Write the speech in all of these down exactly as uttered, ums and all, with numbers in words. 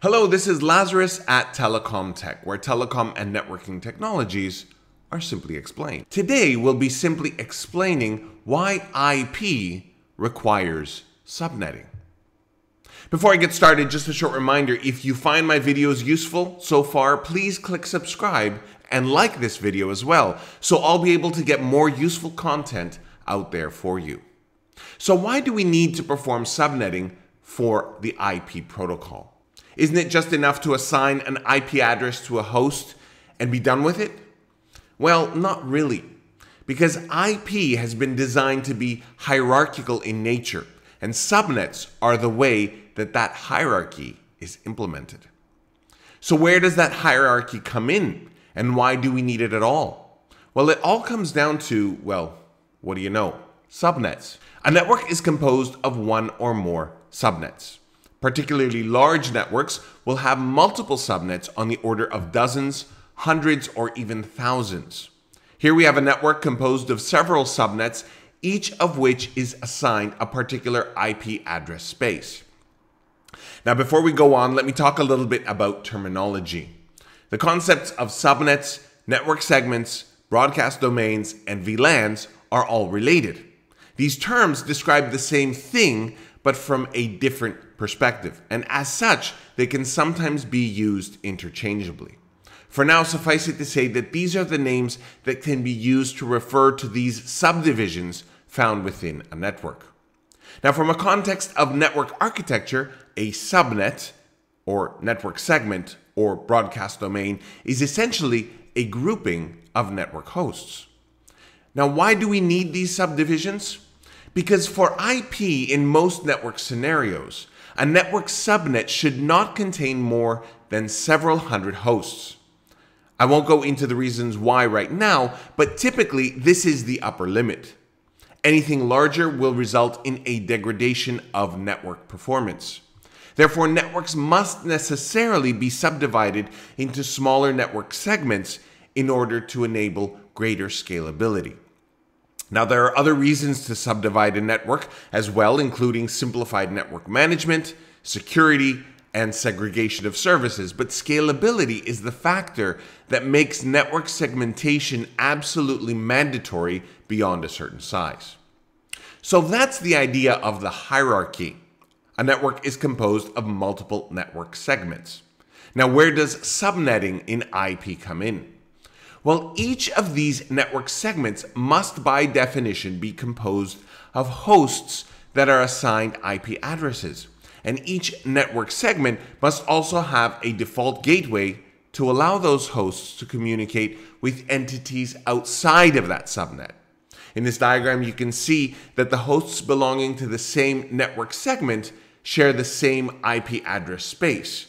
Hello, this is Lazarus at Telecom Tech, where telecom and networking technologies are simply explained. Today, we'll be simply explaining why I P requires subnetting. Before I get started, just a short reminder, if you find my videos useful so far, please click subscribe and like this video as well, so I'll be able to get more useful content out there for you. So why do we need to perform subnetting for the I P protocol? Isn't it just enough to assign an I P address to a host and be done with it? Well, not really, because I P has been designed to be hierarchical in nature, and subnets are the way that that hierarchy is implemented. So where does that hierarchy come in, and why do we need it at all? Well, it all comes down to, well, what do you know? Subnets. A network is composed of one or more subnets. Particularly large networks will have multiple subnets on the order of dozens, hundreds, or even thousands. Here we have a network composed of several subnets, each of which is assigned a particular I P address space. Now, before we go on, let me talk a little bit about terminology. The concepts of subnets, network segments, broadcast domains, and V LANs are all related. These terms describe the same thing, but from a different perspective, and as such, they can sometimes be used interchangeably. For now, suffice it to say that these are the names that can be used to refer to these subdivisions found within a network. Now, from a context of network architecture, a subnet, or network segment, or broadcast domain, is essentially a grouping of network hosts. Now, why do we need these subdivisions? Because for I P in most network scenarios, a network subnet should not contain more than several hundred hosts. I won't go into the reasons why right now, but typically this is the upper limit. Anything larger will result in a degradation of network performance. Therefore, networks must necessarily be subdivided into smaller network segments in order to enable greater scalability. Now, there are other reasons to subdivide a network as well, including simplified network management, security, and segregation of services, but scalability is the factor that makes network segmentation absolutely mandatory beyond a certain size. So that's the idea of the hierarchy. A network is composed of multiple network segments. Now, where does subnetting in I P come in? Well, each of these network segments must by definition be composed of hosts that are assigned I P addresses, and each network segment must also have a default gateway to allow those hosts to communicate with entities outside of that subnet. In this diagram, you can see that the hosts belonging to the same network segment share the same I P address space,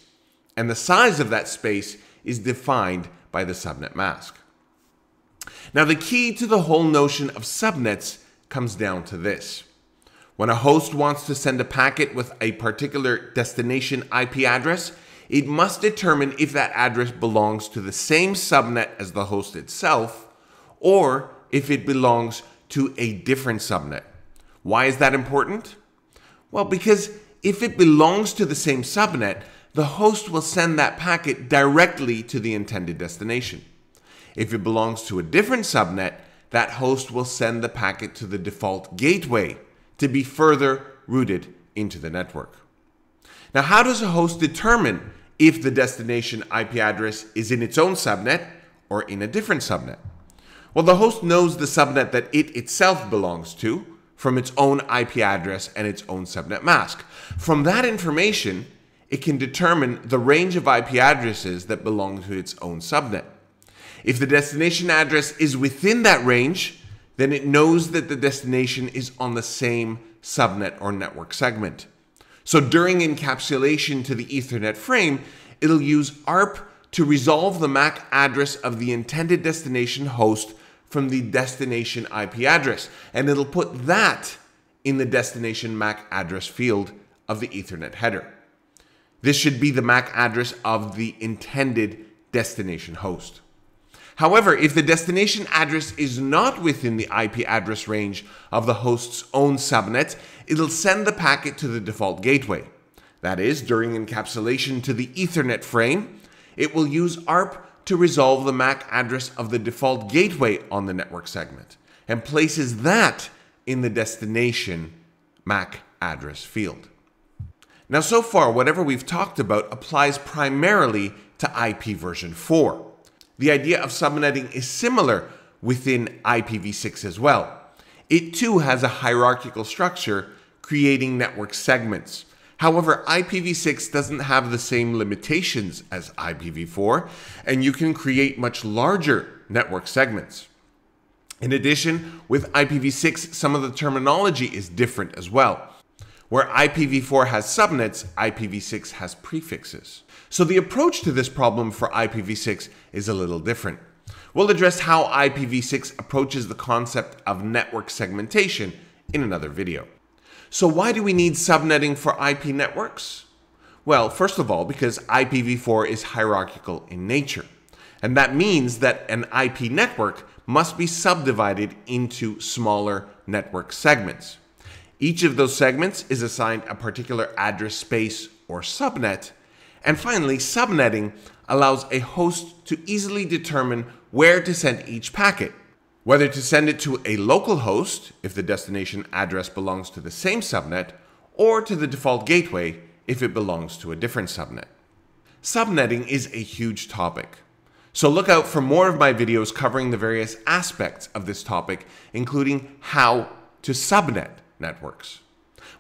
and the size of that space is defined by the subnet mask. Now, the key to the whole notion of subnets comes down to this. When a host wants to send a packet with a particular destination I P address, it must determine if that address belongs to the same subnet as the host itself, or if it belongs to a different subnet. Why is that important? Well, because if it belongs to the same subnet, the host will send that packet directly to the intended destination. If it belongs to a different subnet, that host will send the packet to the default gateway to be further routed into the network. Now, how does a host determine if the destination I P address is in its own subnet or in a different subnet? Well, the host knows the subnet that it itself belongs to from its own I P address and its own subnet mask. From that information, it can determine the range of I P addresses that belong to its own subnet. If the destination address is within that range, then it knows that the destination is on the same subnet or network segment. So during encapsulation to the Ethernet frame, it'll use A R P to resolve the M A C address of the intended destination host from the destination I P address, and it'll put that in the destination M A C address field of the Ethernet header. This should be the M A C address of the intended destination host. However, if the destination address is not within the I P address range of the host's own subnet, it'll send the packet to the default gateway. That is, during encapsulation to the Ethernet frame, it will use A R P to resolve the M A C address of the default gateway on the network segment and places that in the destination M A C address field. Now, so far, whatever we've talked about applies primarily to I P version four. The idea of subnetting is similar within I P v six as well. It too has a hierarchical structure, creating network segments. However, I P v six doesn't have the same limitations as I P v four, and you can create much larger network segments. In addition, with I P v six, some of the terminology is different as well. Where I P v four has subnets, I P v six has prefixes. So the approach to this problem for I P v six is a little different. We'll address how I P v six approaches the concept of network segmentation in another video. So why do we need subnetting for I P networks? Well, first of all, because I P v four is hierarchical in nature. And that means that an I P network must be subdivided into smaller network segments. Each of those segments is assigned a particular address space or subnet. And finally, subnetting allows a host to easily determine where to send each packet. Whether to send it to a local host, if the destination address belongs to the same subnet, or to the default gateway, if it belongs to a different subnet. Subnetting is a huge topic. So look out for more of my videos covering the various aspects of this topic, including how to subnet networks.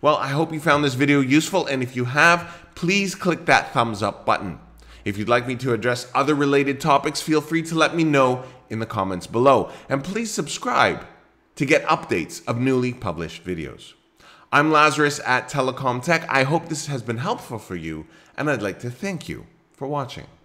Well, I hope you found this video useful, and if you have, please click that thumbs up button. If you'd like me to address other related topics, feel free to let me know in the comments below. And please subscribe to get updates of newly published videos. I'm Lazarus at Telecom Tech. I hope this has been helpful for you, and I'd like to thank you for watching.